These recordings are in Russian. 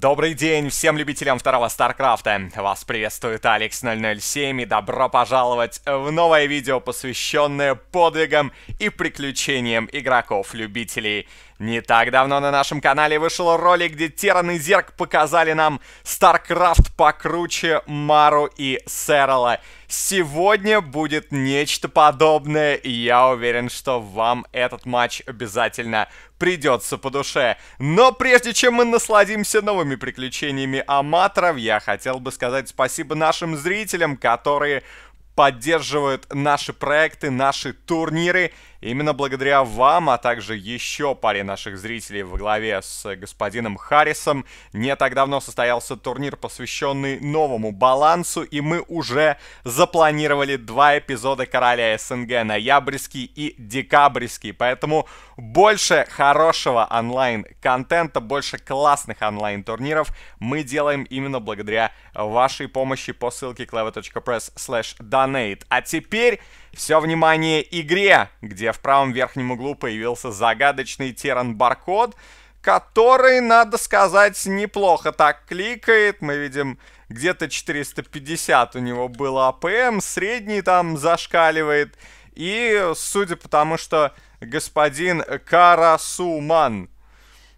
Добрый день всем любителям второго StarCraft. Вас приветствует Alex007 и добро пожаловать в новое видео, посвященное подвигам и приключениям игроков-любителей. Не так давно на нашем канале вышел ролик, где Терран и Зерг показали нам StarCraft покруче Мару и Serral. Сегодня будет нечто подобное, и я уверен, что вам этот матч обязательно придется по душе. Но прежде чем мы насладимся новыми приключениями аматоров, я хотел бы сказать спасибо нашим зрителям, которые поддерживают наши проекты, наши турниры. Именно благодаря вам, а также еще паре наших зрителей во главе с господином Харрисом, не так давно состоялся турнир, посвященный новому балансу, и мы уже запланировали два эпизода короля СНГ, ноябрьский и декабрьский, поэтому больше хорошего онлайн-контента, больше классных онлайн-турниров мы делаем именно благодаря вашей помощи по ссылке clever.press/donate. А теперь все внимание игре, где в правом верхнем углу появился загадочный Терран-баркод, который, надо сказать, неплохо так кликает. Мы видим, где-то 450 у него было АПМ, средний там зашкаливает. И судя по тому, что господин Карасумэн,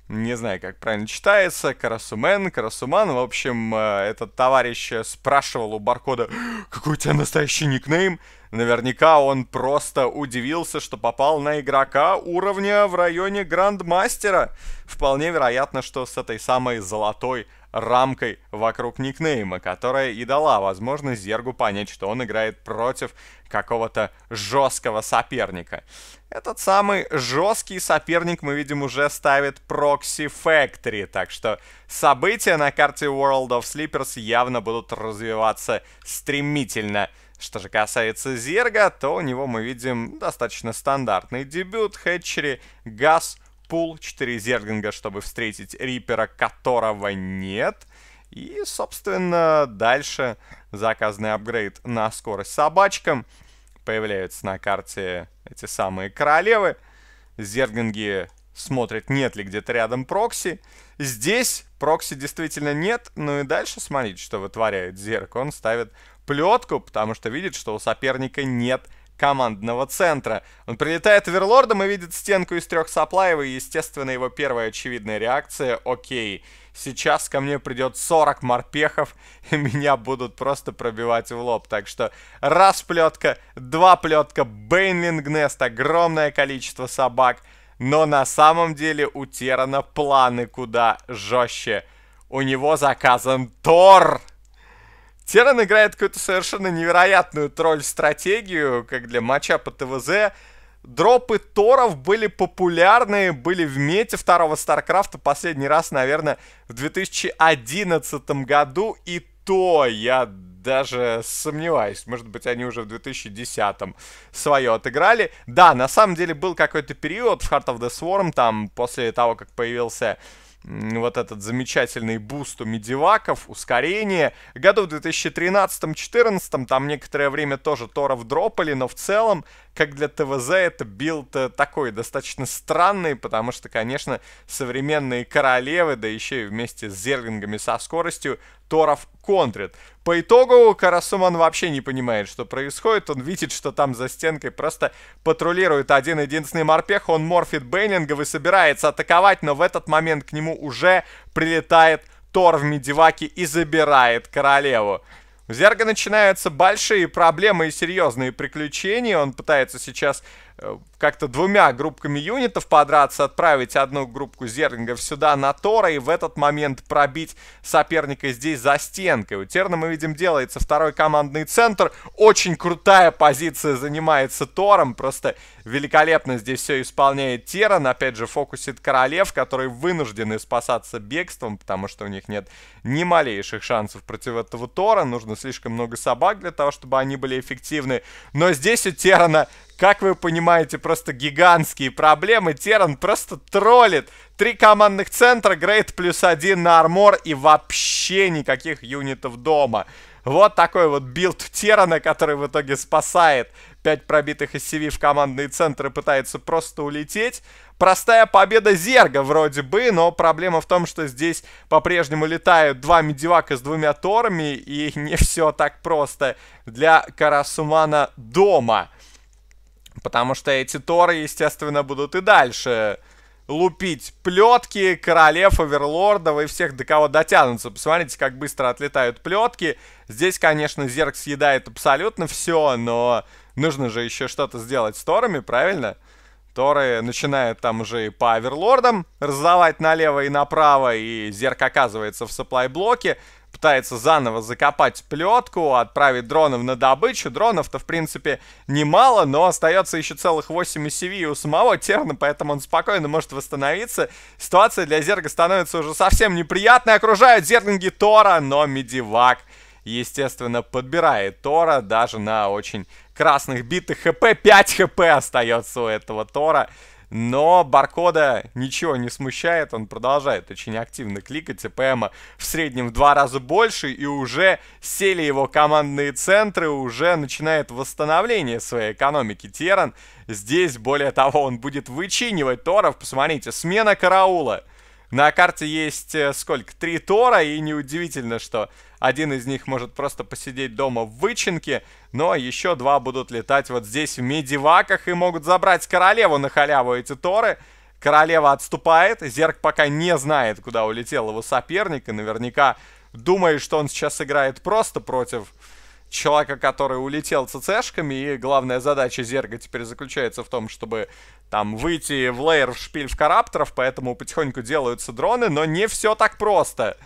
не знаю, как правильно читается, Карасумэн, в общем, этот товарищ спрашивал у баркода: «Какой у тебя настоящий никнейм?» Наверняка он просто удивился, что попал на игрока уровня в районе грандмастера. Вполне вероятно, что с этой самой золотой рамкой вокруг никнейма, которая и дала возможность Зергу понять, что он играет против какого-то жесткого соперника. Этот самый жесткий соперник, мы видим, уже ставит Proxy Factory, так что события на карте World of Sleepers явно будут развиваться стремительно. Что же касается Зерга, то у него мы видим достаточно стандартный дебют, хэтчери, газ, пул, 4 зергинга, чтобы встретить рипера, которого нет. И, собственно, дальше заказанный апгрейд на скорость собачкам. Появляются на карте эти самые королевы. Зергинги смотрят, нет ли где-то рядом прокси. Здесь прокси действительно нет. Ну и дальше смотрите, что вытворяет Зерг. Он ставит плетку, потому что видит, что у соперника нет командного центра. Он прилетает оверлордом и видит стенку из 3 саплаев, и, естественно, его первая очевидная реакция: окей, сейчас ко мне придет 40 морпехов, и меня будут просто пробивать в лоб. Так что раз плетка, два плетка, Бейнлинг Нест, огромное количество собак. Но на самом деле у Террана планы куда жестче. У него заказан Тор! Терран играет какую-то совершенно невероятную тролль-стратегию, как для матча по ТВЗ. Дропы Торов были популярны, были в мете второго Старкрафта последний раз, наверное, в 2011 году. И то я даже сомневаюсь, может быть, они уже в 2010 свое отыграли. Да, на самом деле был какой-то период в Heart of the Swarm, там, после того, как появился вот этот замечательный буст у медиваков, ускорение. Году в 2013-2014 там некоторое время тоже Торов дропали, но в целом, как для ТВЗ, это билд такой достаточно странный, потому что, конечно, современные королевы, да еще и вместе с зерлингами со скоростью, Торов контрит. По итогу Карасумэн вообще не понимает, что происходит. Он видит, что там за стенкой просто патрулирует один-единственный морпех. Он морфит Бейнинга и собирается атаковать, но в этот момент к нему уже прилетает Тор в медиваке и забирает королеву. У Зерга начинаются большие проблемы и серьезные приключения. Он пытается сейчас как-то двумя группками юнитов подраться, отправить одну группку зерлингов сюда на Тора и в этот момент пробить соперника здесь за стенкой. У Терна, мы видим, делается второй командный центр. Очень крутая позиция занимается Тором. Просто великолепно здесь все исполняет Терран. Опять же, фокусит королев, которые вынуждены спасаться бегством, потому что у них нет ни малейших шансов против этого Тора. Нужно слишком много собак для того, чтобы они были эффективны. Но здесь у Террана, как вы понимаете, просто гигантские проблемы. Терран просто троллит. 3 командных центра, грейд +1 на армор и вообще никаких юнитов дома. Вот такой вот билд Террана, который в итоге спасает 5 пробитых SCV в командные центры, пытается просто улететь. простая победа Зерга вроде бы, но проблема в том, что здесь по-прежнему летают два медивака с двумя торами, и не все так просто для Карасумана дома. Потому что эти торы, естественно, будут и дальше лупить плетки королев, оверлордов и всех, до кого дотянутся. Посмотрите, как быстро отлетают плетки. Здесь, конечно, Зерг съедает абсолютно все, но нужно же еще что-то сделать с торами, правильно? Торы начинают там уже и по оверлордам раздавать налево и направо, и Зерг оказывается в сапплай-блоке, пытается заново закопать плетку, отправить дронов на добычу. Дронов-то, в принципе, немало, но остается еще целых 8 CV у самого Терна, поэтому он спокойно может восстановиться. Ситуация для Зерга становится уже совсем неприятной. Окружают зерглинги Тора, но медивак, естественно, подбирает Тора даже на очень красных битых хп. 5 хп остается у этого Тора. Но Баркода ничего не смущает, он продолжает очень активно кликать, ЭПМа в среднем в 2 раза больше, и уже сели его командные центры, уже начинает восстановление своей экономики Терран. Здесь, более того, он будет вычинивать торов. Посмотрите, смена караула. На карте есть сколько? 3 тора, и неудивительно, что один из них может просто посидеть дома в вычинке, но еще 2 будут летать вот здесь в медиваках и могут забрать королеву на халяву эти торы. Королева отступает, Зерг пока не знает, куда улетел его соперник, и наверняка думает, что он сейчас играет просто против человека, который улетел ЦЦшками, и главная задача Зерга теперь заключается в том, чтобы там выйти в лейер, в шпиль, в карапторов, поэтому потихоньку делаются дроны, но не все так просто.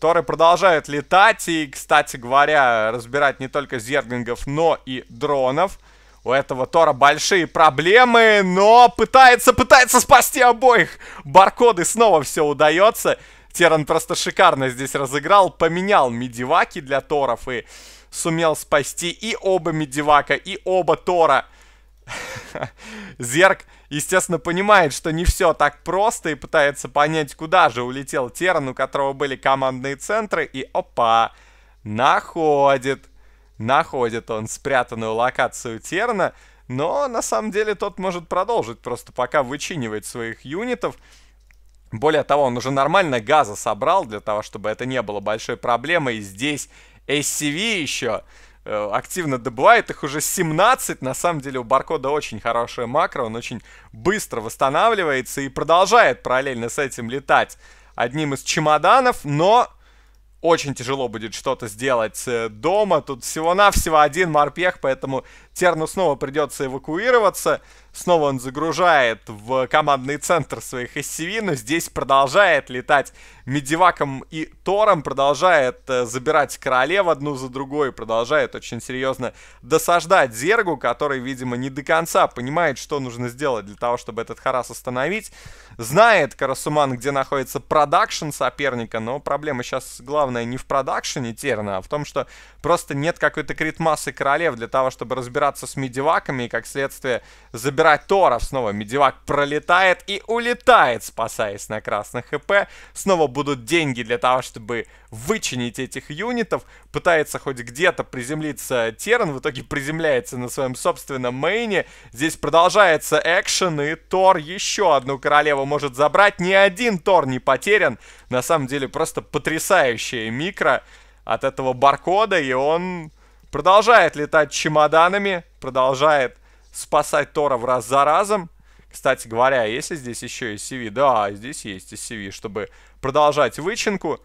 Торы продолжают летать и, кстати говоря, разбирать не только зерглингов, но и дронов. У этого Тора большие проблемы, но пытается спасти обоих. Баркоды снова все удается. Терран просто шикарно здесь разыграл, поменял медиваки для Торов и сумел спасти и оба медивака, и оба Тора. Зерг, естественно, понимает, что не все так просто и пытается понять, куда же улетел Терран, у которого были командные центры. И опа, находит он спрятанную локацию Террана. Но на самом деле тот может продолжить просто пока вычинивать своих юнитов. Более того, он уже нормально газа собрал для того, чтобы это не было большой проблемой. И здесь SCV еще активно добывает, их уже 17. На самом деле у Баркода очень хорошая макро, он очень быстро восстанавливается и продолжает параллельно с этим летать одним из чемоданов, но очень тяжело будет что-то сделать дома. Тут всего-навсего 1 морпех, поэтому Терну снова придется эвакуироваться. Снова он загружает в командный центр своих SCV, но здесь продолжает летать медиваком и тором, продолжает забирать королев одну за другой, продолжает очень серьезно досаждать Зергу, который, видимо, не до конца понимает, что нужно сделать для того, чтобы этот харас остановить. Знает Карасуман, где находится продакшн соперника, но проблема сейчас главная не в продакшне Терна, а в том, что просто нет какой-то крит-массы королев для того, чтобы разбираться с медиваками и, как следствие, забирать Торов. Снова медивак пролетает и улетает, спасаясь на красных ХП. Снова будут деньги для того, чтобы вычинить этих юнитов. Пытается хоть где-то приземлиться Терран, в итоге приземляется на своем собственном мейне. Здесь продолжается экшен, и Тор еще одну королеву может забрать. Ни один Тор не потерян. На самом деле просто потрясающая микро от этого Баркода, и он продолжает летать чемоданами, продолжает спасать Торов раз за разом. Кстати говоря, если здесь еще SCV, да, здесь есть SCV, чтобы продолжать вычинку.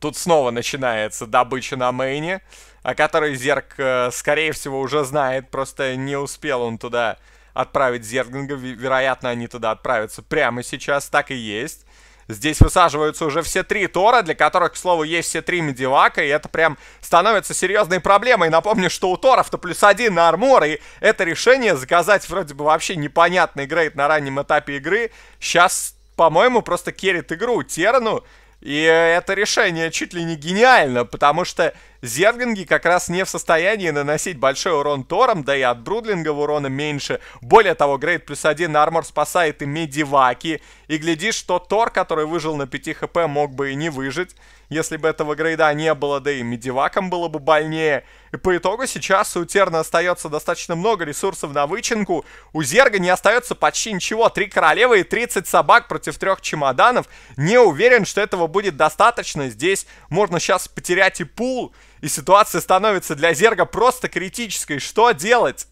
Тут снова начинается добыча на мейне, о которой Зерг, скорее всего, уже знает, просто не успел он туда отправить зерглинга, вероятно, они туда отправятся прямо сейчас, так и есть. Здесь высаживаются уже все 3 тора, для которых, к слову, есть все 3 медивака, и это прям становится серьезной проблемой. Напомню, что у торов-то +1 на армор, и это решение заказать вроде бы вообще непонятный грейд на раннем этапе игры сейчас, по-моему, просто керит игру Террану, и это решение чуть ли не гениально, потому что зерганги как раз не в состоянии наносить большой урон тором, да и от брудлинга урона меньше. Более того, грейд +1 армор спасает и медиваки. И глядишь, что тор, который выжил на 5 хп, мог бы и не выжить, если бы этого грейда не было, да и медивакам было бы больнее. И по итогу сейчас у Терна остается достаточно много ресурсов на вычинку. У зерга не остается почти ничего. 3 королевы и 30 собак против 3 чемоданов. Не уверен, что этого будет достаточно. Здесь можно сейчас потерять и пул. И ситуация становится для зерга просто критической. Что делать?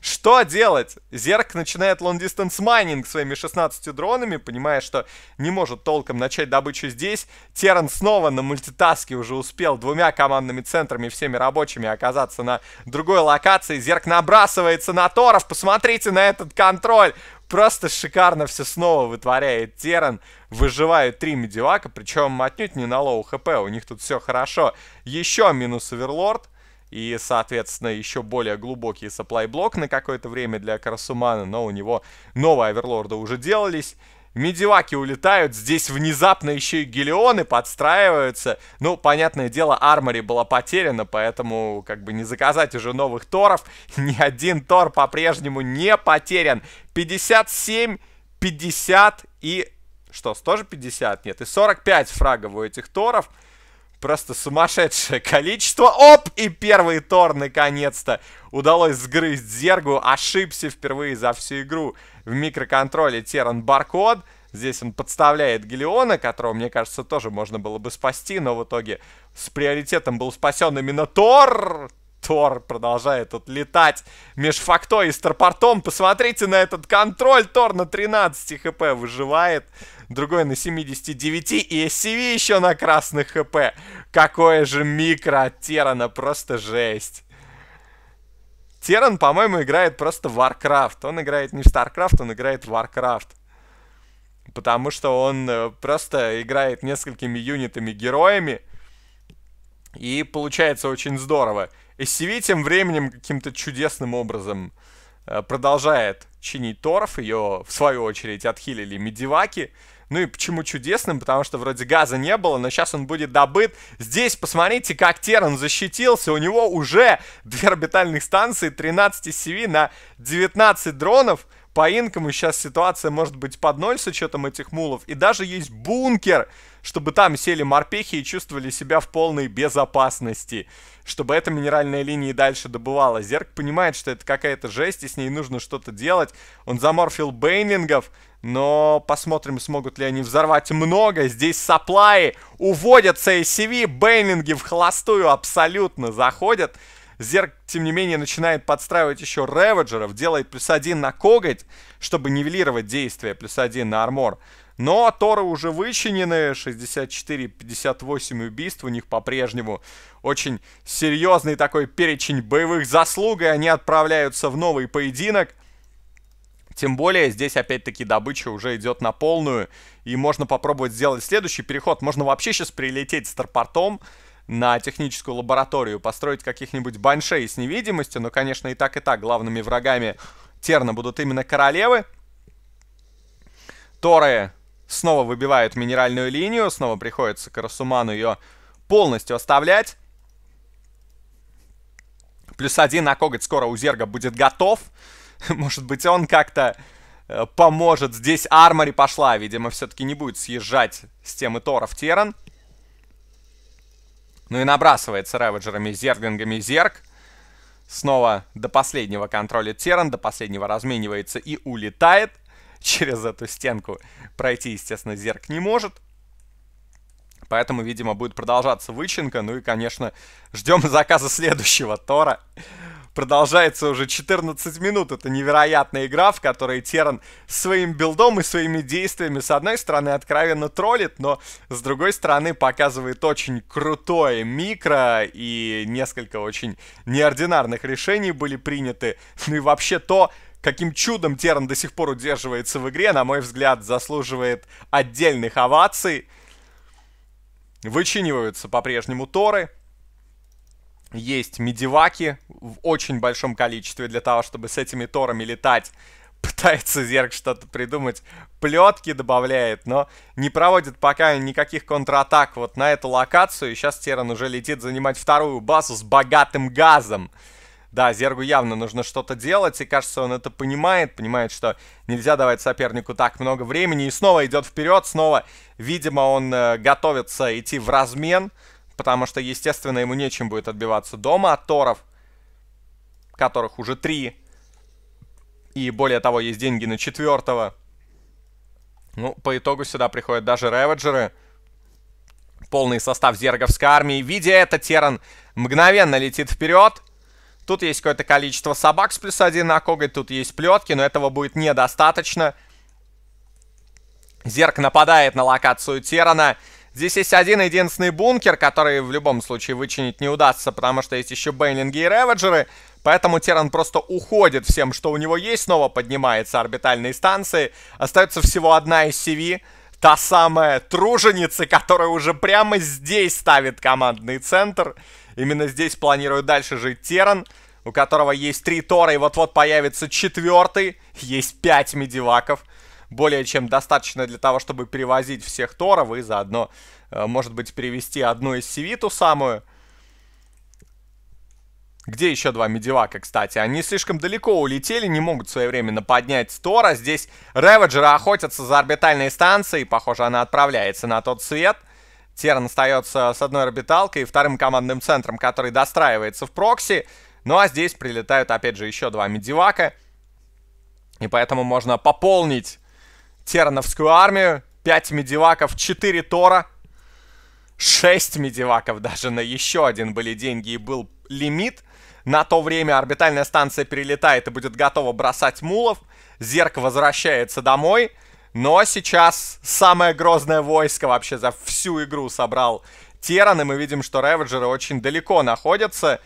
Что делать? Зерг начинает long-distance майнинг своими 16 дронами, понимая, что не может толком начать добычу здесь. Терран снова на мультитаске уже успел двумя командными центрами, всеми рабочими, оказаться на другой локации. Зерг набрасывается на торов. Посмотрите на этот контроль. Просто шикарно все снова вытворяет Терран. Выживают 3 медивака, причем отнюдь не на лоу хп. У них тут все хорошо. Еще минус оверлорд. И, соответственно, еще более глубокий сапплай-блок на какое-то время для Карасумана, но у него новые оверлорды уже делались. Медиваки улетают, здесь внезапно еще и гелионы подстраиваются. Ну, понятное дело, армори была потеряна, поэтому как бы не заказать уже новых торов. Ни один тор по-прежнему не потерян. 57, 50 и... Что, тоже 50? Нет, и 45 фрагов у этих торов. Просто сумасшедшее количество. Оп! И первый тор наконец-то удалось сгрызть зергу. Ошибся впервые за всю игру в микроконтроле Терран Баркод. Здесь он подставляет Гелиона, которого, мне кажется, тоже можно было бы спасти. Но в итоге с приоритетом был спасен именно тор. Тор продолжает тут летать меж фактой и старпортом. Посмотрите на этот контроль. Тор на 13 хп выживает. Другой на 79 и SCV еще на красных хп. Какое же микро от Террана, просто жесть. Терран, по-моему, играет просто в Warcraft. Он играет не в StarCraft, он играет в Warcraft. Потому что он просто играет несколькими юнитами героями. И получается очень здорово. SCV тем временем каким-то чудесным образом продолжает чинить торов. Ее, в свою очередь, отхилили медиваки. Ну и почему чудесным? Потому что вроде газа не было, но сейчас он будет добыт. Здесь посмотрите, как Терран защитился. У него уже 2 орбитальных станции, 13 SCV на 19 дронов. По инкому сейчас ситуация может быть под ноль с учетом этих мулов. И даже есть бункер, чтобы там сели морпехи и чувствовали себя в полной безопасности. Чтобы эта минеральная линия и дальше добывала. Зерг понимает, что это какая-то жесть, и с ней нужно что-то делать. Он заморфил бейнлингов, но посмотрим, смогут ли они взорвать много. Здесь сапплаи уводятся, SCV, бейнлинги в холостую абсолютно заходят. Зерг, тем не менее, начинает подстраивать еще реведжеров, делает +1 на коготь, чтобы нивелировать действие, +1 на армор. Но торы уже вычинены, 64-58 убийств у них по-прежнему. Очень серьезный такой перечень боевых заслуг, и они отправляются в новый поединок. Тем более, здесь опять-таки добыча уже идет на полную, и можно попробовать сделать следующий переход. Можно вообще сейчас прилететь старпортом на техническую лабораторию, построить каких-нибудь баншей с невидимостью, но, конечно, и так главными врагами Терна будут именно королевы. Торы снова выбивают минеральную линию, снова приходится Карасуману ее полностью оставлять. +1 на коготь скоро у зерга будет готов. Может быть, он как-то поможет. Здесь армори пошла, видимо, все-таки не будет съезжать с темы торов Терран. Ну и набрасывается реведжерами, зерглингами зерг. Снова до последнего контролит Терран, до последнего разменивается и улетает. Через эту стенку пройти, естественно, зерг не может. Поэтому, видимо, будет продолжаться вычинка. Ну и, конечно, ждем заказа следующего тора. Продолжается уже 14 минут. Это невероятная игра, в которой Терран своим билдом и своими действиями, с одной стороны, откровенно троллит, но, с другой стороны, показывает очень крутое микро, и несколько очень неординарных решений были приняты. Ну и вообще то, каким чудом Терран до сих пор удерживается в игре, на мой взгляд, заслуживает отдельных оваций. Вычиниваются по-прежнему торы. Есть медиваки в очень большом количестве для того, чтобы с этими торами летать пытается Зерг что-то придумать, плетки добавляет, но не проводит пока никаких контратак вот на эту локацию. И сейчас Терран уже летит занимать вторую базу с богатым газом. Да, Зергу явно нужно что-то делать, и кажется, он это понимает. Понимает, что нельзя давать сопернику так много времени. И снова идет вперед, снова, видимо, он готовится идти в размен, потому что, естественно, ему нечем будет отбиваться дома от торов, которых уже 3. И более того, есть деньги на 4-го. Ну, по итогу сюда приходят даже реведжеры. Полный состав зерговской армии. Видя это, Терран мгновенно летит вперед. Тут есть какое-то количество собак с +1 на коготь, тут есть плетки, но этого будет недостаточно. Зерг нападает на локацию Террана. Здесь есть один-единственный бункер, который в любом случае вычинить не удастся, потому что есть еще бейлинги и реведжеры. Поэтому Терран просто уходит всем, что у него есть. Снова поднимается орбитальные станции. Остается всего одна SCV, та самая труженица, которая уже прямо здесь ставит командный центр. Именно здесь планирует дальше жить Терран, у которого есть 3 тора, и вот-вот появится 4-й. Есть 5 медиваков. Более чем достаточно для того, чтобы перевозить всех торов и заодно, может быть, перевести одну из SCV, ту самую. Где еще 2 медивака, кстати? Они слишком далеко улетели, не могут своевременно поднять тора. Здесь реведжеры охотятся за орбитальной станцией. Похоже, она отправляется на тот свет. Терран остается с одной орбиталкой и вторым командным центром, который достраивается в прокси. Ну а здесь прилетают, опять же, еще 2 медивака. И поэтому можно пополнить террановскую армию. 5 медиваков, 4 тора. 6 медиваков даже на еще один были деньги и был лимит. На то время орбитальная станция перелетает и будет готова бросать мулов. Зерг возвращается домой. Но сейчас самое грозное войско вообще за всю игру собрал Терран, и мы видим, что реведжеры очень далеко находятся.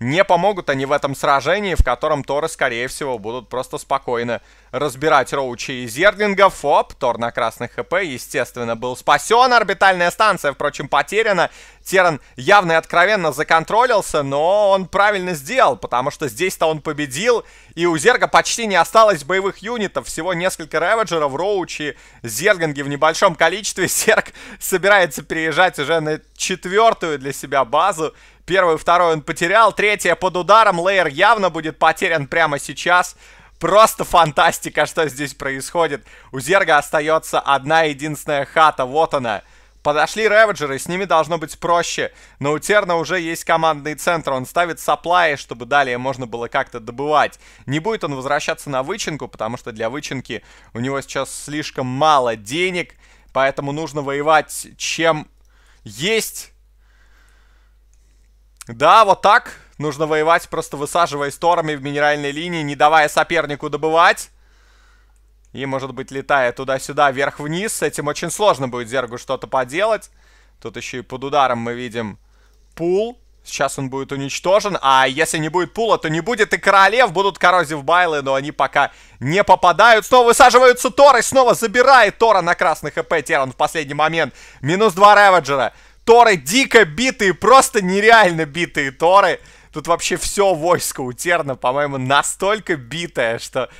Не помогут они в этом сражении, в котором торы, скорее всего, будут просто спокойно разбирать роучи и зерглингов. Оп, тор на красных хп, естественно, был спасен. Орбитальная станция, впрочем, потеряна. Терран явно и откровенно законтролился, но он правильно сделал, потому что здесь-то он победил. И у зерга почти не осталось боевых юнитов. Всего несколько реведжеров, роучи, зерглинги в небольшом количестве. Зерг собирается переезжать уже на 4-ю для себя базу. 1-ю, 2-ю он потерял, 3-я под ударом, лейер явно будет потерян прямо сейчас. Просто фантастика, что здесь происходит. У Зерга остается одна единственная хата, вот она. Подошли реведжеры, с ними должно быть проще. Но у Терна уже есть командный центр, он ставит саплаи, чтобы далее можно было как-то добывать. Не будет он возвращаться на вычинку, потому что для вычинки у него сейчас слишком мало денег. Поэтому нужно воевать чем есть. Да, вот так. Нужно воевать, просто высаживаясь торами в минеральной линии, не давая сопернику добывать. И, может быть, летая туда-сюда, вверх-вниз. С этим очень сложно будет Зергу что-то поделать. Тут еще и под ударом мы видим пул. Сейчас он будет уничтожен. А если не будет пула, то не будет и королев. Будут коррозив байлы, но они пока не попадают. Снова высаживаются торы. Снова забирает тора на красных хп. Терран в последний момент. -2 реведжера. Торы дико битые, просто нереально битые торы. Тут вообще все войско у Терна, по-моему, настолько битое, что...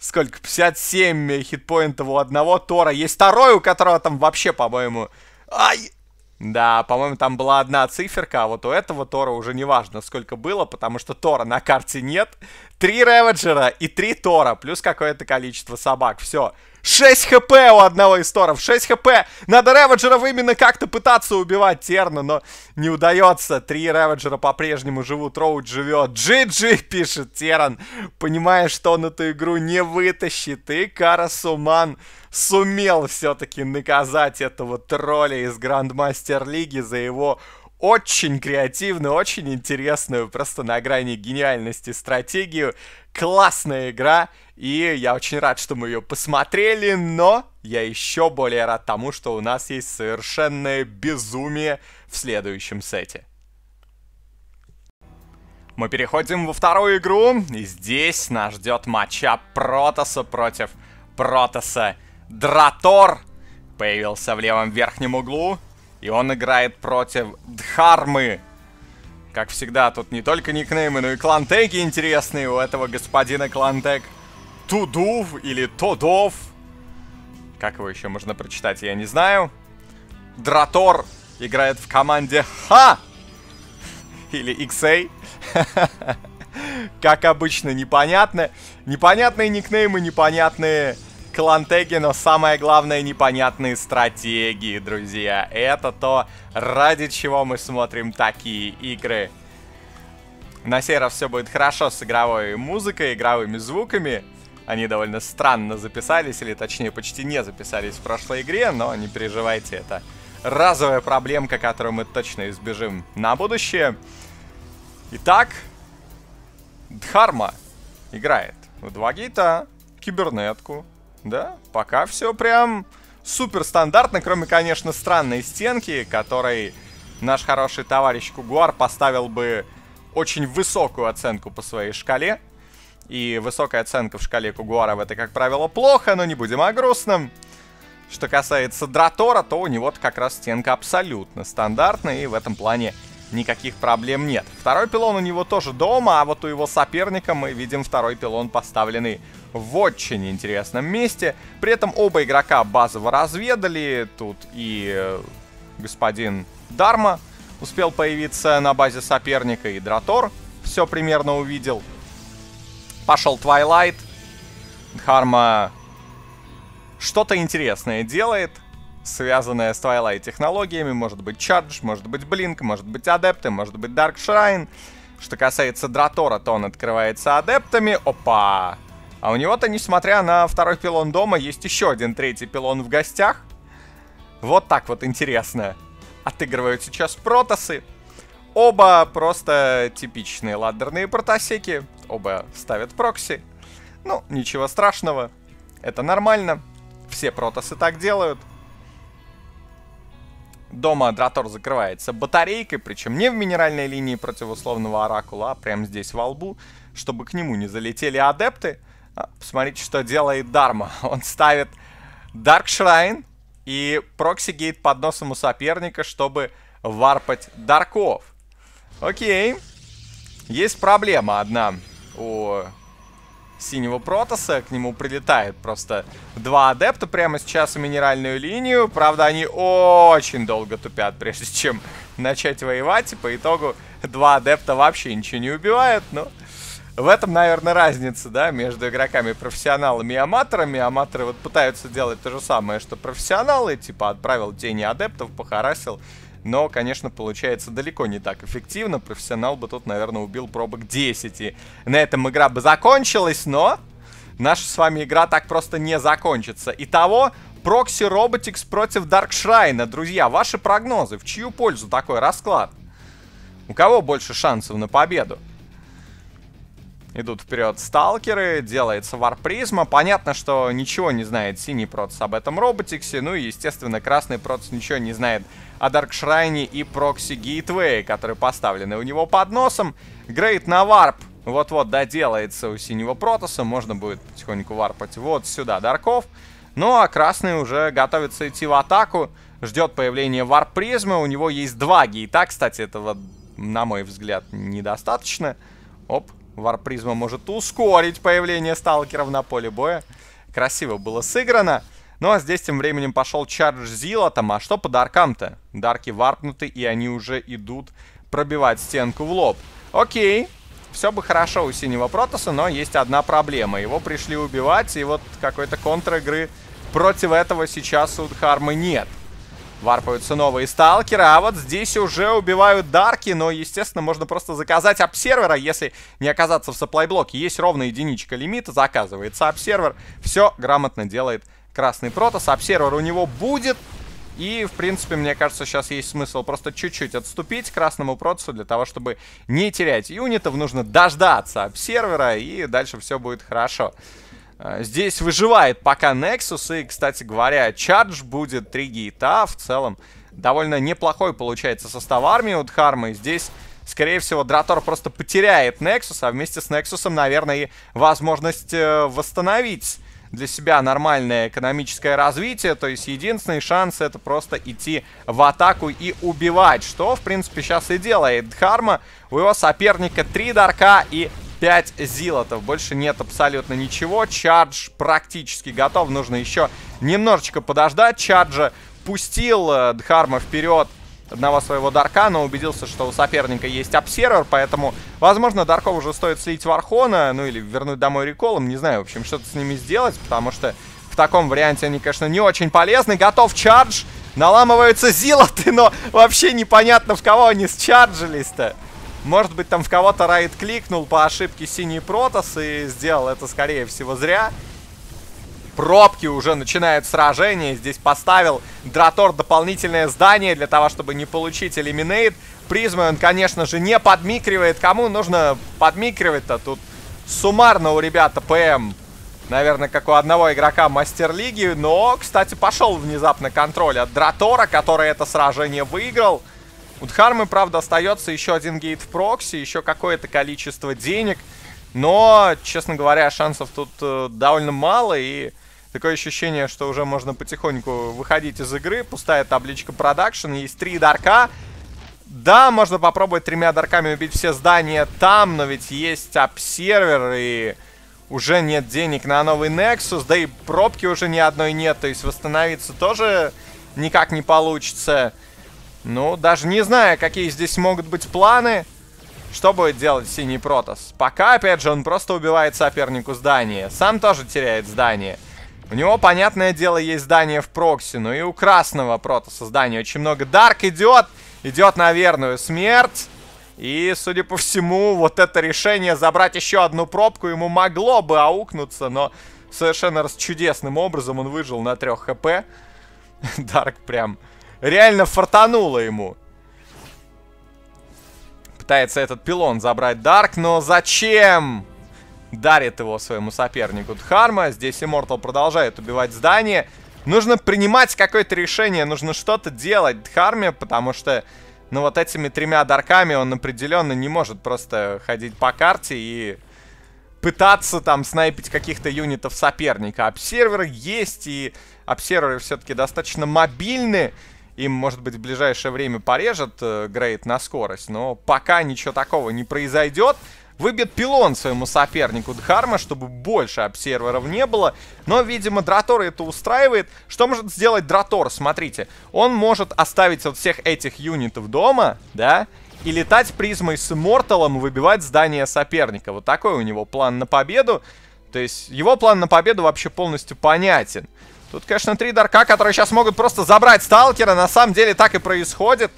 Сколько? 57 хитпоинтов у одного тора. Есть второй, у которого там вообще, по-моему... Ай! Да, по-моему, там была одна циферка, а вот у этого тора уже не важно, сколько было, потому что тора на карте нет. 3 реведжера и 3 тора, плюс какое-то количество собак. Все. 6 хп у одного из торов, 6 хп. Надо реведжеров именно как-то пытаться убивать Терна, но не удается. 3 реведжера по-прежнему живут, Роуд живет. GG, пишет Терран, понимая, что он эту игру не вытащит. И Карасумэн сумел все-таки наказать этого тролля из Грандмастер Лиги за его очень креативную, очень интересную, просто на грани гениальности стратегию. Классная игра, и я очень рад, что мы ее посмотрели, но я еще более рад тому, что у нас есть совершенное безумие в следующем сете. Мы переходим во вторую игру, и здесь нас ждет матчап Протосса против Протосса. Дратор появился в левом верхнем углу. И он играет против Дхармы. Как всегда, тут не только никнеймы, но и клантеги интересные у этого господина Клантек. Тудув или Тодов. Как его еще можно прочитать, я не знаю. Дратор играет в команде Ха! Или XA. Как обычно, непонятно. Непонятные никнеймы, непонятные клантеги, но самое главное, непонятные стратегии, друзья. Это то, ради чего мы смотрим такие игры. На сей раз все будет хорошо с игровой музыкой, игровыми звуками. Они довольно странно записались, или точнее, почти не записались в прошлой игре, но не переживайте, это разовая проблемка, которую мы точно избежим на будущее. Итак, Дхарма играет в 2 гита, кибернетку, да, пока все прям супер стандартно, кроме, конечно, странной стенки, которой наш хороший товарищ Кугуар поставил бы очень высокую оценку по своей шкале. И высокая оценка в шкале Кугуаров — это, как правило, плохо, но не будем о грустном. Что касается Дратора, то у него как раз стенка абсолютно стандартная, и в этом плане никаких проблем нет. Второй пилон у него тоже дома, а вот у его соперника мы видим второй пилон, поставленный в очень интересном месте. При этом оба игрока базово разведали. Тут и господин Дхарма успел появиться на базе соперника, и Дратор все примерно увидел. Пошел Твайлайт. Дхарма что-то интересное делает, связанное с Twilight технологиями. Может быть Чардж, может быть Блинк, может быть Адепты, может быть Дарк Шрайн. Что касается Дратора, то он открывается Адептами. Опа! А у него-то, несмотря на второй пилон дома, есть еще один третий пилон в гостях. Вот так вот интересно отыгрывают сейчас протосы. Оба просто типичные ладерные протосеки. Оба ставят прокси. Ну, ничего страшного. Это нормально. Все протосы так делают. Дома Дратор закрывается батарейкой, причем не в минеральной линии противоусловного оракула, а прямо здесь во лбу, чтобы к нему не залетели адепты. Посмотрите, что делает Дхарма. Он ставит Dark Shrine и проксигейт под носом у соперника, чтобы варпать дарков. Окей. Есть проблема одна у синего протоса. К нему прилетает просто 2 адепта прямо сейчас в минеральную линию. Правда, они очень долго тупят, прежде чем начать воевать. И по итогу 2 адепта вообще ничего не убивают. Но в этом, наверное, разница, да, между игроками, профессионалами и аматорами. Аматоры вот пытаются делать то же самое, что профессионалы. Типа отправил тени адептов, похарасил. Но, конечно, получается далеко не так эффективно. Профессионал бы тут, наверное, убил пробок 10. И на этом игра бы закончилась, но наша с вами игра так просто не закончится. Итого, Proxy Robotics против Dark Shrine. Друзья, ваши прогнозы. В чью пользу такой расклад? У кого больше шансов на победу? Идут вперед сталкеры, делается варпризма. Понятно, что ничего не знает синий протос об этом роботиксе. Ну и, естественно, красный протос ничего не знает о Даркшрайне и прокси Гейтвей, которые поставлены у него под носом. Грейт на варп вот-вот доделается у синего протоса. Можно будет потихоньку варпать вот сюда дарков. Ну а красный уже готовится идти в атаку. Ждет появления варп-призмы. У него есть 2 гейта. Кстати, этого, на мой взгляд, недостаточно. Оп. Варпризма может ускорить появление сталкеров на поле боя. Красиво было сыграно. Ну а здесь тем временем пошел чардж Зилотом. А что по даркам-то? Дарки варпнуты, и они уже идут пробивать стенку в лоб. Окей. Все бы хорошо у синего протоса, но есть одна проблема. Его пришли убивать, и вот какой-то контр-игры против этого сейчас у Дхармы нет. Варпаются новые сталкеры, а вот здесь уже убивают дарки, но, естественно, можно просто заказать обсервера, если не оказаться в сапплай-блоке. Есть ровно 1 лимита, заказывается обсервер. Все грамотно делает красный протос. Обсервер у него будет. И, в принципе, мне кажется, сейчас есть смысл просто чуть-чуть отступить к красному протосу для того, чтобы не терять юнитов. Нужно дождаться обсервера, и дальше все будет хорошо. Здесь выживает пока Nexus, и, кстати говоря, Чардж будет 3 гейта. В целом, довольно неплохой получается состав армии у Дхармы. Здесь, скорее всего, Дратор просто потеряет Nexus, а вместе с Nexus, наверное, и возможность восстановить для себя нормальное экономическое развитие. То есть единственный шанс — это просто идти в атаку и убивать, что, в принципе, сейчас и делает Дхарма. У его соперника 3 дарка и 5 зилотов. Больше нет абсолютно ничего. Чардж практически готов. Нужно еще немножечко подождать. Чарджа пустил Дхарма вперед одного своего Дарка, но убедился, что у соперника есть обсервер, поэтому, возможно, Дарков уже стоит слить Вархона, ну или вернуть домой реколом, не знаю, в общем, что-то с ними сделать, потому что в таком варианте они, конечно, не очень полезны. Готов чардж, наламываются зилоты, но вообще непонятно, в кого они счарджились-то. Может быть, там в кого-то райд кликнул по ошибке синий Протосс и сделал это, скорее всего, зря. Пробки уже начинают сражение. Здесь поставил Дратор дополнительное здание для того, чтобы не получить элиминейт. Призмой он, конечно же, не подмикривает. Кому нужно подмикривать-то? Тут суммарно у ребят ПМ, наверное, как у одного игрока мастер-лиги. Но, кстати, пошел внезапно контроль от Дратора, который это сражение выиграл. У Дхармы, правда, остается еще один гейт в прокси, еще какое-то количество денег. Но, честно говоря, шансов тут довольно мало, и такое ощущение, что уже можно потихоньку выходить из игры. Пустая табличка продакшн, есть 3 дарка. Да, можно попробовать 3 дарками убить все здания там, но ведь есть апсервер, и уже нет денег на новый Nexus, да и пробки уже ни одной нет, то есть восстановиться тоже никак не получится. Ну, даже не знаю, какие здесь могут быть планы. Что будет делать синий Протосс? Пока, опять же, он просто убивает сопернику здание. Сам тоже теряет здание. У него, понятное дело, есть здание в прокси. Ну и у красного Протосса здание очень много. Дарк идет. Идет на верную смерть. И, судя по всему, вот это решение забрать еще одну пробку ему могло бы аукнуться. Но совершенно чудесным образом он выжил на 3 хп. Дарк прям реально фартануло ему. Пытается этот пилон забрать Дарк, но зачем? Дарит его своему сопернику Дхарма. Здесь Иммортал продолжает убивать здание. Нужно принимать какое-то решение, нужно что-то делать Дхарме, потому что, ну, вот этими 3 дарками он определенно не может просто ходить по карте и пытаться там снайпить каких-то юнитов соперника. Обсерверы есть, и обсерверы все-таки достаточно мобильны. Им, может быть, в ближайшее время порежет грейд на скорость, но пока ничего такого не произойдет. Выбит пилон своему сопернику Дхарма, чтобы больше обсерверов не было. Но, видимо, Дратор это устраивает. Что может сделать Дратор? Смотрите, он может оставить вот всех этих юнитов дома, да, и летать призмой с Имморталом, выбивать здание соперника. Вот такой у него план на победу. То есть его план на победу вообще полностью понятен. Тут, конечно, 3 дарка, которые сейчас могут просто забрать сталкера. На самом деле так и происходит.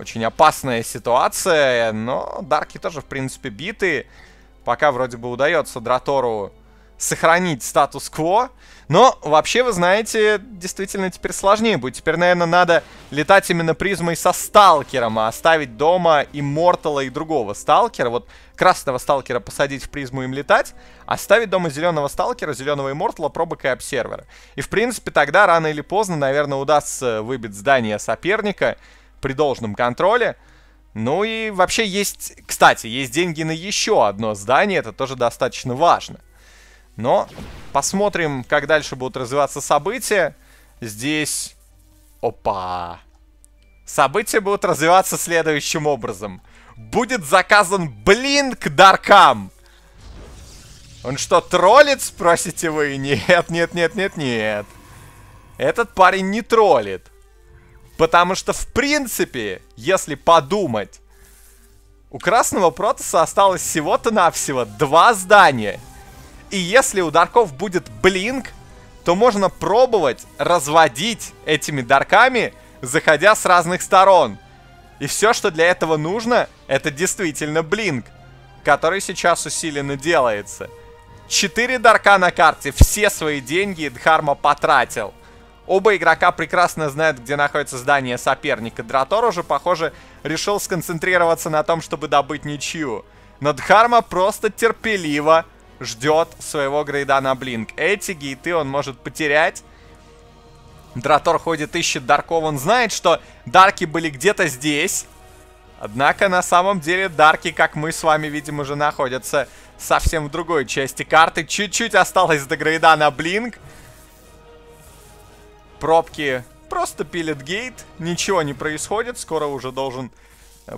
Очень опасная ситуация, но дарки тоже, в принципе, биты. Пока вроде бы удается Дратору сохранить статус-кво. Но вообще, вы знаете, действительно теперь сложнее будет. Теперь, наверное, надо летать именно призмой со сталкером, а оставить дома Иммортала и другого сталкера. Вот красного сталкера посадить в призму, им летать, оставить дома зеленого сталкера, зеленого Иммортала, пробок и обсервера. И, в принципе, тогда рано или поздно, наверное, удастся выбить здание соперника при должном контроле. Ну и вообще есть, кстати, есть деньги на еще одно здание, это тоже достаточно важно. Но посмотрим, как дальше будут развиваться события. Здесь... Опа! События будут развиваться следующим образом. Будет заказан блинк даркам. Он что, троллит, спросите вы? Нет, нет, нет, нет, нет. Этот парень не троллит. Потому что, в принципе, если подумать, у красного Протосса осталось всего-то навсего 2 здания. И если у дарков будет блинк, то можно пробовать разводить этими дарками, заходя с разных сторон. И все, что для этого нужно, это действительно блинк, который сейчас усиленно делается. 4 дарка на карте, все свои деньги Дхарма потратил. Оба игрока прекрасно знают, где находится здание соперника. Дратор уже, похоже, решил сконцентрироваться на том, чтобы добыть ничью. Но Дхарма просто терпеливо ждет своего грейда на блинк. Эти гейты он может потерять. Дратор ходит, ищет дарков. Он знает, что дарки были где-то здесь. Однако на самом деле дарки, как мы с вами видим, уже находятся совсем в другой части карты. Чуть-чуть осталось до грейда на блинк. Пробки просто пилят гейт. Ничего не происходит. Скоро уже должен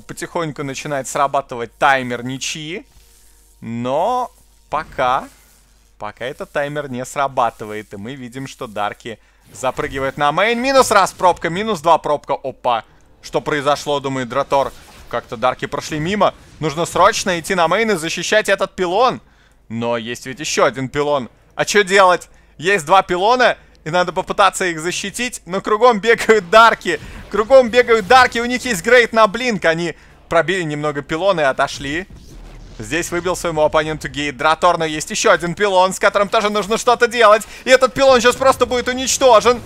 потихоньку начинать срабатывать таймер ничьи. Но пока этот таймер не срабатывает. И мы видим, что Дарки запрыгивает на мейн. Минус раз пробка, минус два пробка. Опа, что произошло, думает Дратор. Как-то Дарки прошли мимо. Нужно срочно идти на мейн и защищать этот пилон. Но есть ведь еще один пилон. А что делать? Есть два пилона, и надо попытаться их защитить. Но кругом бегают Дарки. Кругом бегают Дарки. У них есть грейд на блинк. Они пробили немного пилон и отошли. Здесь выбил своему оппоненту гейт Дратор, но есть еще один пилон, с которым тоже нужно что-то делать. И этот пилон сейчас просто будет уничтожен.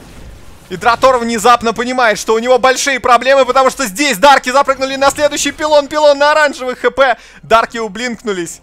И Дратор внезапно понимает, что у него большие проблемы, потому что здесь Дарки запрыгнули на следующий пилон. Пилон на оранжевых хп. Дарки ублинкнулись.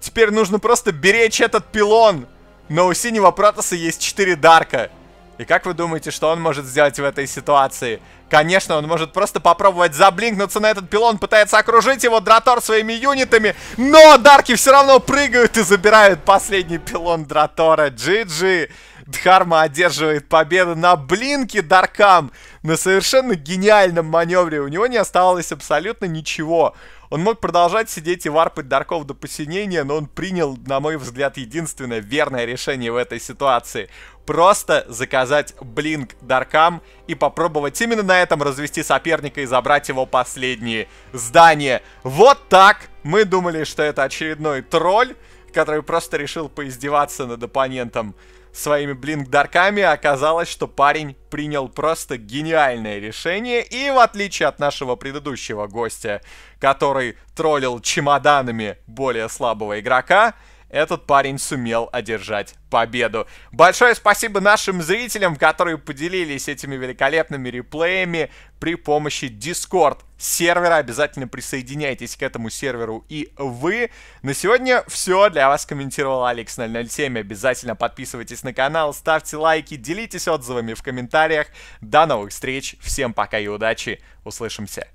Теперь нужно просто беречь этот пилон. Но у синего Протосса есть 4 Дарка. И как вы думаете, что он может сделать в этой ситуации? Конечно, он может просто попробовать заблинкнуться на этот пилон, пытается окружить его Дратор своими юнитами, но Дарки все равно прыгают и забирают последний пилон Дратора. GG! Дхарма одерживает победу на блинке Даркам на совершенно гениальном маневре. У него не оставалось абсолютно ничего. Он мог продолжать сидеть и варпать Дарков до посинения, но он принял, на мой взгляд, единственное верное решение в этой ситуации. Просто заказать блинк Даркам и попробовать именно на этом развести соперника и забрать его последние здания. Вот так! Мы думали, что это очередной тролль, который просто решил поиздеваться над оппонентом своими блинк-дарками. Оказалось, что парень принял просто гениальное решение. И в отличие от нашего предыдущего гостя, который троллил чемоданами более слабого игрока, этот парень сумел одержать победу. Большое спасибо нашим зрителям, которые поделились этими великолепными реплеями при помощи Discord сервера. Обязательно присоединяйтесь к этому серверу и вы. На сегодня все. Для вас комментировал Alex007. Обязательно подписывайтесь на канал, ставьте лайки, делитесь отзывами в комментариях. До новых встреч. Всем пока и удачи. Услышимся.